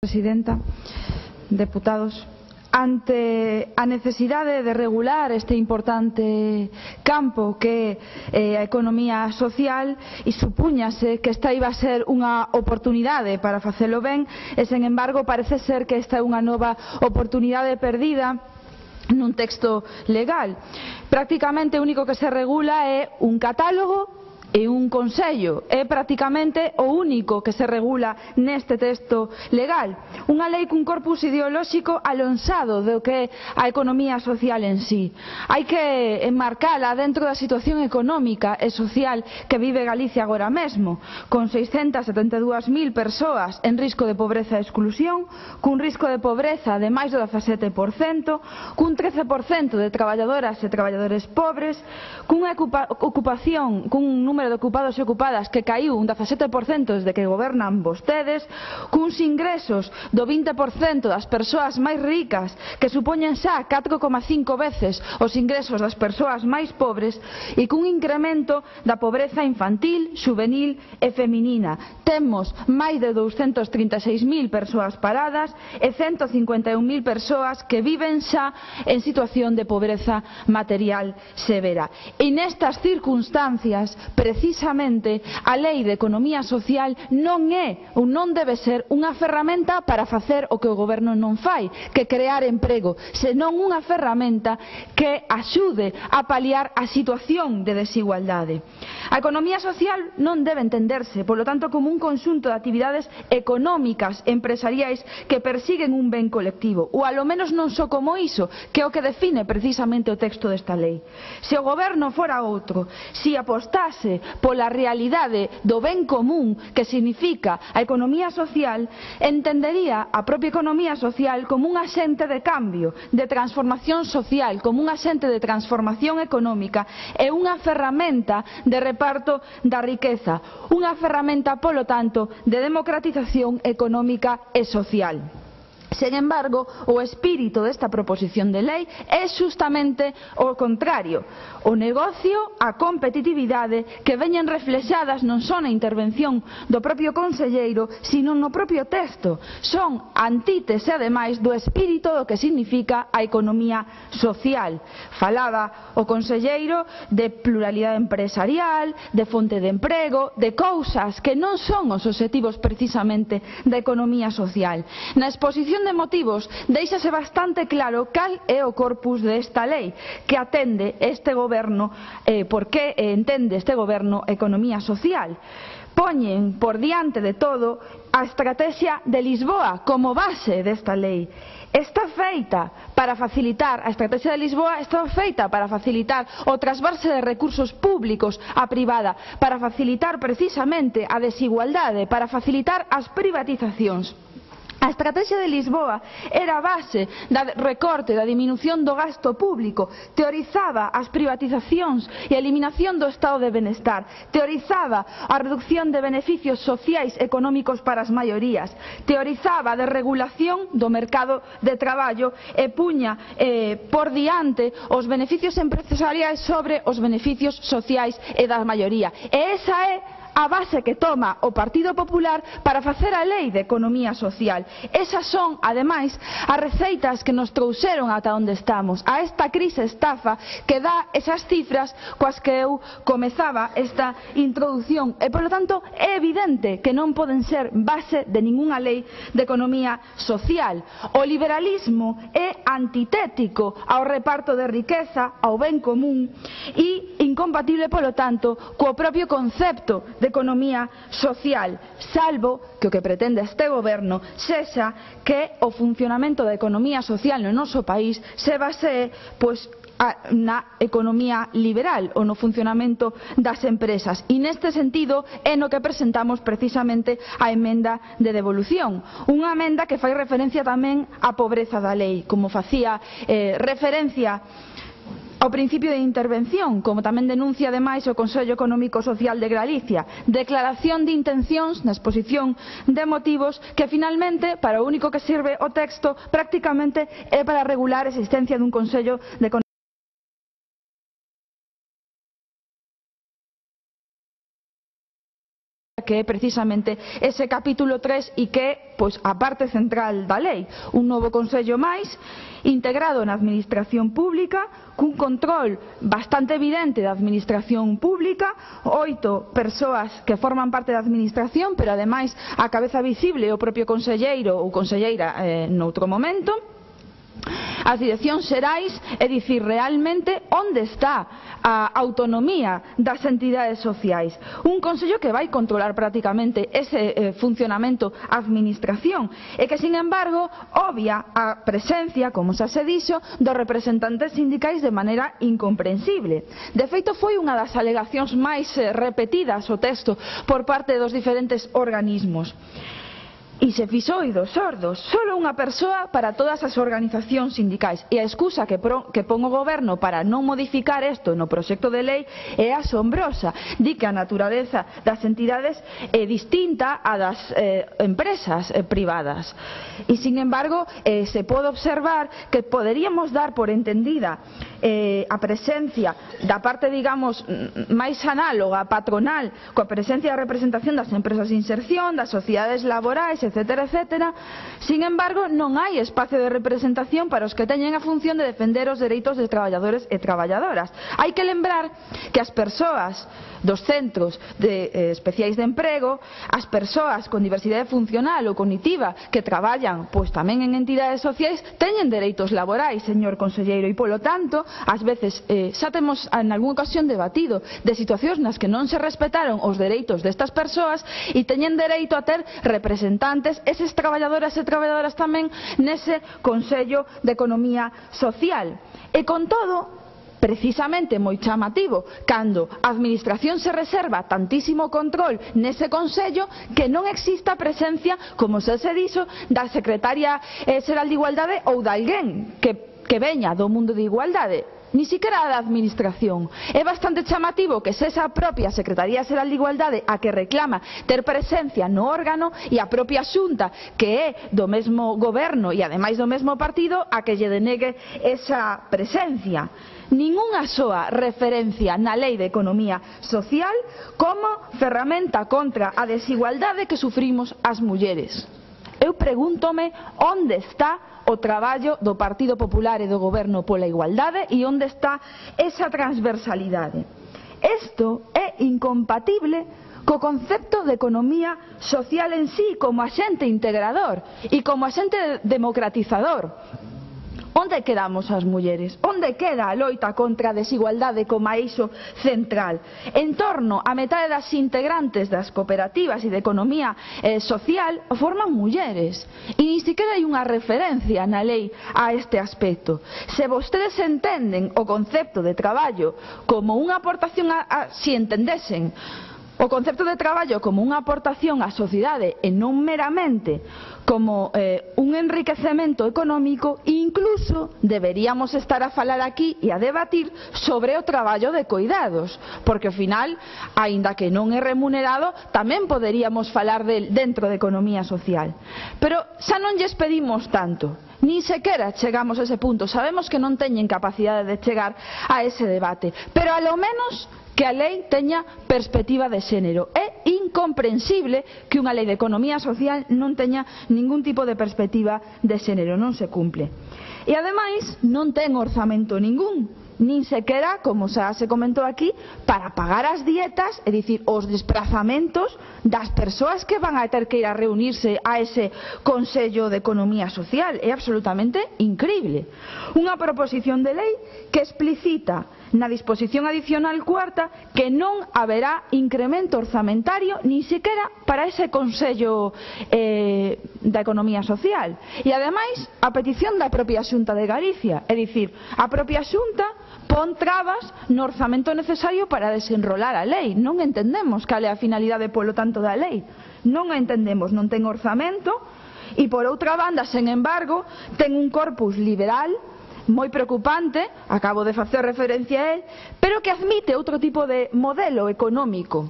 Presidenta, deputados, ante a necesidade de regular este importante campo que é a economía social e supúñase que esta iba a ser unha oportunidade para facelo ben e, sen embargo, parece ser que esta é unha nova oportunidade perdida nun texto legal. Prácticamente o único que se regula é un catálogo e un consello, é prácticamente o único que se regula neste texto legal. Unha lei cun corpus ideolóxico alonsado do que é a economía social en sí. Hai que enmarcala dentro da situación económica e social que vive Galicia agora mesmo, con 672.000 persoas en risco de pobreza e exclusión, cun risco de pobreza de máis do 17%, cun 13% de traballadoras e traballadores pobres, cunha ocupación, cun número de ocupados e ocupadas que caiu un 17% desde que gobernan vostedes, cuns ingresos do 20% das persoas máis ricas que supoñen xa 4,5 veces os ingresos das persoas máis pobres e cun incremento da pobreza infantil, xuvenil e feminina. Temos máis de 236.000 persoas paradas e 151.000 persoas que viven xa en situación de pobreza material severa. E nestas circunstancias, precisamente, a lei de economía social non é ou non debe ser unha ferramenta para facer o que o goberno non fai, que crear emprego, senón unha ferramenta que axude a paliar a situación de desigualdade. A economía social non debe entenderse, polo tanto, como un conxunto de actividades económicas, empresariais, que persiguen un ben colectivo, ou alo menos non só como iso, que é o que define precisamente o texto desta lei. Se o goberno fora outro, se apostase pola realidade do ben común que significa a economía social, entendería a propia economía social como un axente de cambio, de transformación social, como un axente de transformación económica e unha ferramenta de reparto da riqueza, unha ferramenta, polo tanto, de democratización económica e social. Sen embargo, o espírito desta proposición de lei é xustamente o contrario. O negocio, a competitividade que veñen reflexadas non só na intervención do propio conselleiro, sino no propio texto. Son antítese, ademais, do espírito do que significa a economía social. Falaba o conselleiro de pluralidade empresarial, de fonte de emprego, de cousas que non son os obxectivos precisamente da economía social. Na exposición de motivos deixase bastante claro cal é o corpus desta lei que atende este goberno, por que entende este goberno economía social. Poñen por diante de todo a Estrategia de Lisboa como base desta lei. Está feita para facilitar, a Estrategia de Lisboa está feita para facilitar o trasvase de recursos públicos á privada, para facilitar precisamente a desigualdade, para facilitar as privatizacións. A Estrategia de Lisboa era a base da recorte, da diminución do gasto público, teorizaba as privatizacións e a eliminación do estado de benestar, teorizaba a reducción de beneficios sociais e económicos para as maiorías, teorizaba a desregulación do mercado de traballo e puña por diante os beneficios empresariais sobre os beneficios sociais e da maioría. E esa é a base que toma o Partido Popular para facer a lei de economía social. Esas son, ademais, as receitas que nos trouxeron ata onde estamos, a esta crise estafa que dá esas cifras coas que eu comezaba esta introdución. E, polo tanto, é evidente que non poden ser base de ningunha lei de economía social. O liberalismo é antitético ao reparto de riqueza, ao ben común, e incompatible, polo tanto, co propio concepto de economía social, salvo que o que pretende este goberno sexa que o funcionamento da economía social no noso país se basee, pois, na economía liberal ou no funcionamento das empresas. E neste sentido é no que presentamos precisamente a emenda de devolución, unha emenda que fai referencia tamén á pobreza da lei, como facía referencia ao principio de intervención, como tamén denuncia ademais o Consello Económico Social de Galicia. Declaración de intencións na exposición de motivos que finalmente, para o único que sirve o texto, prácticamente é para regular a existencia dun Consello de Economía. que precisamente ese capítulo 3 y que, pues, a parte central da lei, un novo Consello máis integrado na administración pública, cun control bastante evidente da administración pública, 8 persoas que forman parte da administración, pero ademais a cabeza visible é o propio conselleiro ou conselleira noutro momento. As direccións xerais, é dicir, realmente onde está a autonomía das entidades sociais. Un Consello que vai controlar prácticamente ese funcionamento a administración e que, sin embargo, obvia a presencia, como xa se dixo, dos representantes sindicais de maneira incomprensible. De feito, foi unha das alegacións máis repetidas o texto por parte dos diferentes organismos. E se fixou oídos sordos, só unha persoa para todas as organizacións sindicais. E a excusa que pon o goberno para non modificar isto no proxecto de lei é asombrosa. Di que a naturaleza das entidades é distinta á das empresas privadas. E, sin embargo, se pode observar que poderíamos dar por entendida a presencia da parte, digamos, máis análoga, patronal, coa presencia da representación das empresas de inserción, das sociedades laborais, etcétera, etcétera. Sin embargo, non hai espacio de representación para os que teñen a función de defender os dereitos dos traballadores e traballadoras. Hai que lembrar que as persoas dos centros especiais de emprego, as persoas con diversidade funcional ou cognitiva que traballan, pois, tamén en entidades sociais, teñen dereitos laborais, señor conselleiro, e polo tanto, ás veces xa temos en algunha ocasión debatido de situacións nas que non se respetaron os dereitos destas persoas e teñen dereito a ter representantes esas traballadoras e traballadoras tamén nese Consello de Economía Social. E con todo, precisamente moi chamativo, cando a administración se reserva tantísimo control nese Consello, que non exista presencia, como se dixo, da Secretaria Xeral de Igualdade ou de alguén que veña do mundo de igualdade, ni siquiera a da administración. É bastante chamativo que sexa a propia Secretaría Xeral de Igualdade a que reclama ter presencia no órgano e a propia Xunta, que é do mesmo goberno e ademais do mesmo partido, a que lle denegue esa presencia. Ningunha soa referencia na Lei de Economía Social como ferramenta contra a desigualdade que sufrimos as mulleres. Eu pregúntome onde está o traballo do Partido Popular e do Goberno pola igualdade e onde está esa transversalidade. Isto é incompatible co concepto de economía social en sí como axente integrador e como axente democratizador. Onde quedamos as mulleres? Onde queda a loita contra a desigualdade como eixo central? En torno a metade das integrantes das cooperativas e de economía social forman mulleres. E ni sequera hai unha referencia na lei a este aspecto. Se vostedes entenden o concepto de traballo como unha aportación, se entendesen o concepto de traballo como unha aportación á sociedade e non meramente como un enriquecemento económico, incluso deberíamos estar a falar aquí e a debatir sobre o traballo de coidados, porque ao final, aínda que non é remunerado, tamén poderíamos falar del dentro de economía social. Pero xa non lles pedimos tanto. Ni sequera chegamos a ese punto. Sabemos que non teñen capacidade de chegar a ese debate, pero ao menos que a lei teña perspectiva de xénero. É incomprensible que unha lei de economía social non teña ningún tipo de perspectiva de xénero, non se cumple. E ademais non ten orzamento ningún, nin sequera, como xa se comentou aquí, para pagar as dietas, é dicir, os desplazamentos das persoas que van a ter que ir a reunirse a ese Consello de Economía Social. É absolutamente incrible. Unha proposición de lei que explicita na disposición adicional cuarta que non haberá incremento orzamentario nin sequera para ese Consello da Economía Social. E ademais, a petición da propia Xunta de Galicia, é dicir, a propia Xunta pon trabas no orzamento necesario para desenrolar a lei. Non entendemos cal é a finalidade, polo tanto, da lei. Non a entendemos, non ten orzamento e, por outra banda, sen embargo, ten un corpus liberal moi preocupante, acabo de facer referencia a él, pero que admite outro tipo de modelo económico.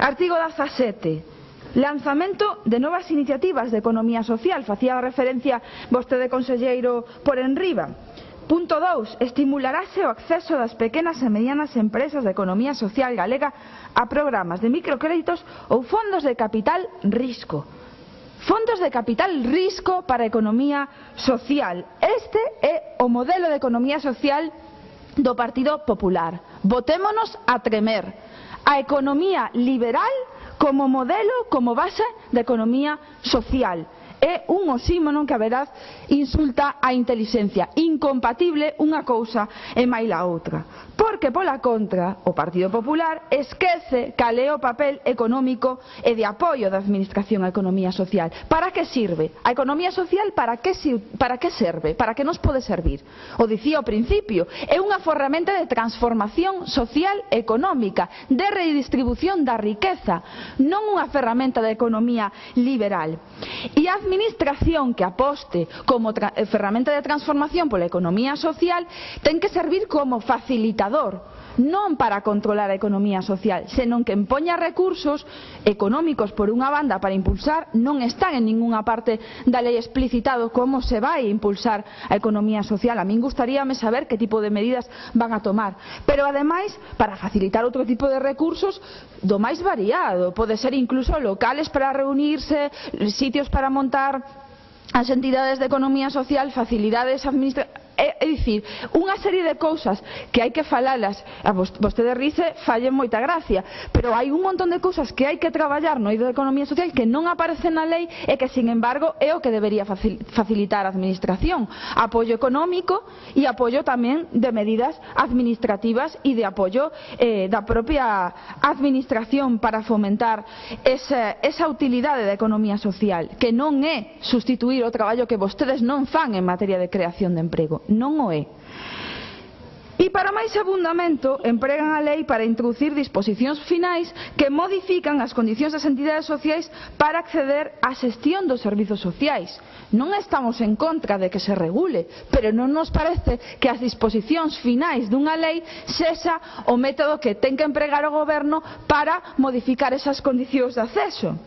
Artigo 17. Lanzamento de novas iniciativas de economía social. Facía referencia vostede, conselleiro, por enriba. Punto 2. Estimularase o acceso das pequenas e medianas empresas de economía social galega a programas de microcréditos ou fondos de capital risco. Fondos de capital risco para a economía social. Este é o modelo de economía social do Partido Popular. Votémonos a tremer. A economía liberal como modelo, como base de economía social. É un osímono que a verdad insulta a intelixencia, incompatible unha cousa e máis a outra. Porque pola contra, o Partido Popular esquece cal é o papel económico e de apoio da Administración á economía social. Para que sirve? A economía social para que serve? Para que nos pode servir? O dicía ao principio, é unha ferramenta de transformación social e económica, de redistribución da riqueza, non unha ferramenta de economía liberal. E a Administración que aposte como ferramenta de transformación pola economía social ten que servir como facilitador, non para controlar a economía social, senón que empoña recursos económicos por unha banda para impulsar, non están en ningunha parte da lei explicitado como se vai impulsar a economía social. A min gustaríame saber que tipo de medidas van a tomar, pero ademais para facilitar outro tipo de recursos do máis variado, pode ser incluso locales para reunirse, sitios para montar as entidades de economía social, facilidades administrativas. É dicir, unha serie de cousas que hai que falalas, vostede rise, falle moita gracia, pero hai un montón de cousas que hai que traballar no eido de economía social que non aparecen na lei e que, sin embargo, é o que debería facilitar a administración. Apoio económico e apoio tamén de medidas administrativas e de apoio da propia administración para fomentar esa utilidade da economía social, que non é sustituir o traballo que vostedes non fan en materia de creación de emprego. Non o é. E para máis abundamento empregan a lei para introducir disposicións finais que modifican as condicións das entidades sociais para acceder á xestión dos servizos sociais. Non estamos en contra de que se regule, pero non nos parece que as disposicións finais dunha lei sexa o método que ten que empregar o goberno para modificar esas condicións de acceso.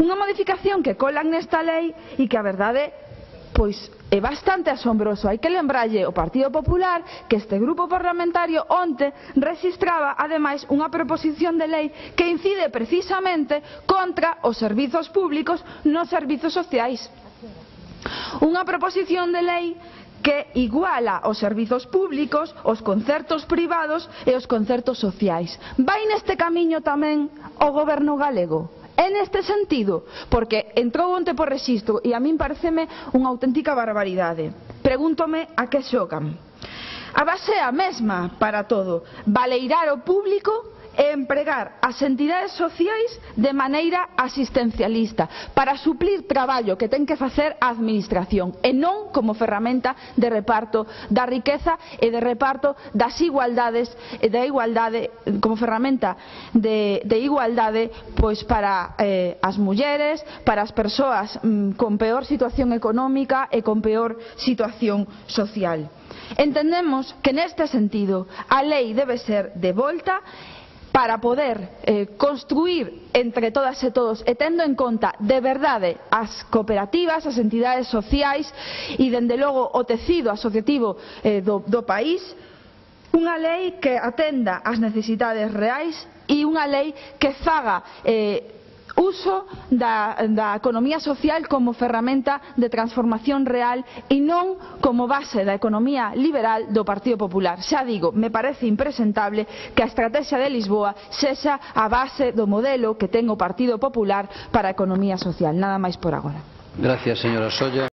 Unha modificación que colan nesta lei e que a verdade pois é bastante asombroso. Hai que lembrarlle ao Partido Popular que este grupo parlamentario onte rexistraba ademais unha proposición de lei que incide precisamente contra os servizos públicos nos servizos sociais. Unha proposición de lei que iguala os servizos públicos, os concertos privados e os concertos sociais. Vai neste camiño tamén o goberno galego? En este sentido, porque entrou onte por rexistro e a min pareceme unha auténtica barbaridade. Pregúntome a que xocan. A base é a mesma para todo, baleirar o público e empregar as entidades sociais de maneira asistencialista para suplir traballo que ten que facer a administración e non como ferramenta de reparto da riqueza e de reparto das igualdades e da igualdade como ferramenta de igualdade pois para as mulleres, para as persoas con peor situación económica e con peor situación social. Entendemos que neste sentido a lei debe ser de volta para poder construir entre todas e todos e tendo en conta de verdade as cooperativas, as entidades sociais e dende logo o tecido asociativo do país, unha lei que atenda ás necesidades reais e unha lei que faga uso da economía social como ferramenta de transformación real e non como base da economía liberal do Partido Popular. Xa digo, me parece impresentable que a Estrategia de Lisboa sexa a base do modelo que ten o Partido Popular para a economía social. Nada máis por agora. Gracias, señora Solla.